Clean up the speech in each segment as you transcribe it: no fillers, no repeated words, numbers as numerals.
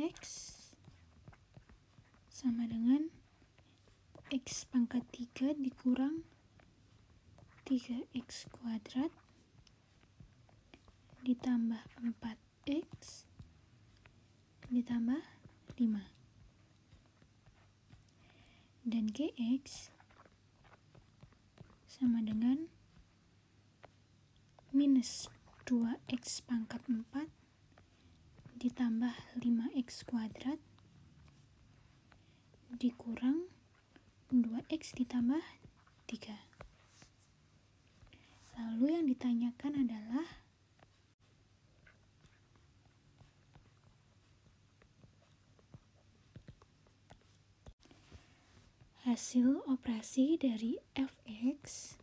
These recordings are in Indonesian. X sama dengan X pangkat 3 dikurang 3X kuadrat ditambah 4X ditambah 5. Dan GX sama dengan minus 2X pangkat 4 ditambah 5X kuadrat dikurang 2X ditambah 3. Lalu yang ditanyakan adalah hasil operasi dari Fx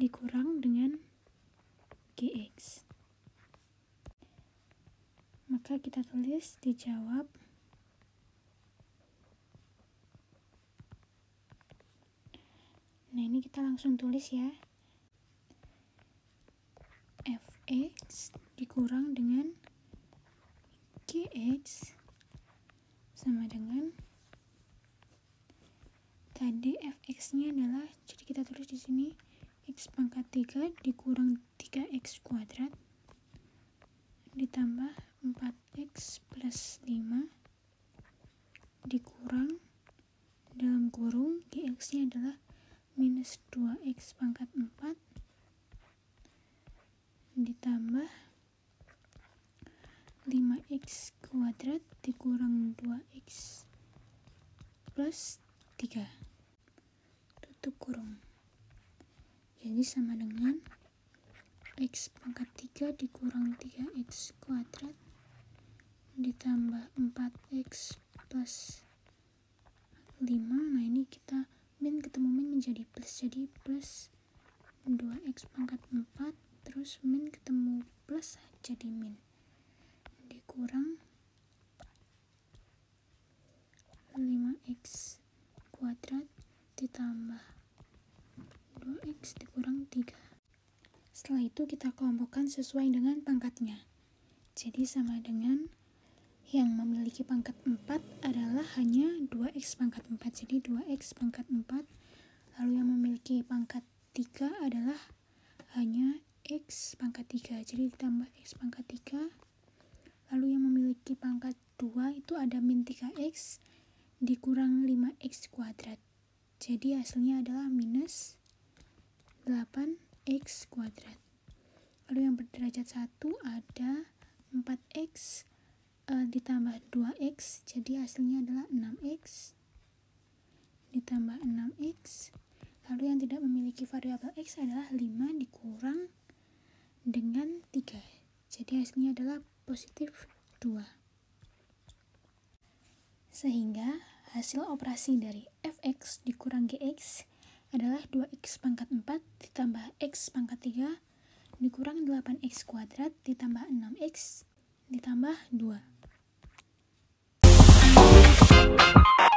dikurang dengan Gx. Maka kita tulis dijawab ini kita langsung tulis ya, Fx dikurang dengan Gx sama dengan tadi Fx nya adalah, jadi kita tulis di sini X pangkat 3 dikurang 3X kuadrat ditambah 4X plus 5 dikurang dalam kurung Gx nya adalah minus 2X pangkat 4 ditambah 5X kuadrat dikurang 2X plus 3 tutup kurung, jadi sama dengan X pangkat 3 dikurang 3X kuadrat ditambah 4X plus 5, nah ini kita min ketemu min menjadi plus, jadi plus 2x pangkat 4 terus min ketemu plus jadi min dikurang 5x kuadrat ditambah 2x dikurang 3. Setelah itu kita kelompokkan sesuai dengan pangkatnya, jadi sama dengan yang memiliki pangkat 4 adalah hanya 2x pangkat 4, jadi 2x pangkat 4. Lalu yang memiliki pangkat 3 adalah hanya x pangkat 3, jadi ditambah x pangkat 3. Lalu yang memiliki pangkat 2 itu ada min 3x dikurang 5x kuadrat, jadi hasilnya adalah minus 8x kuadrat. Lalu yang berderajat 1 ada 4x ditambah 2x, jadi hasilnya adalah 6x ditambah 6x. Lalu yang tidak memiliki variabel x adalah 5 dikurang dengan 3, jadi hasilnya adalah positif 2. Sehingga hasil operasi dari fx dikurang gx adalah 2x pangkat 4 ditambah x pangkat 3 dikurang 8x kuadrat ditambah 6x ditambah 2.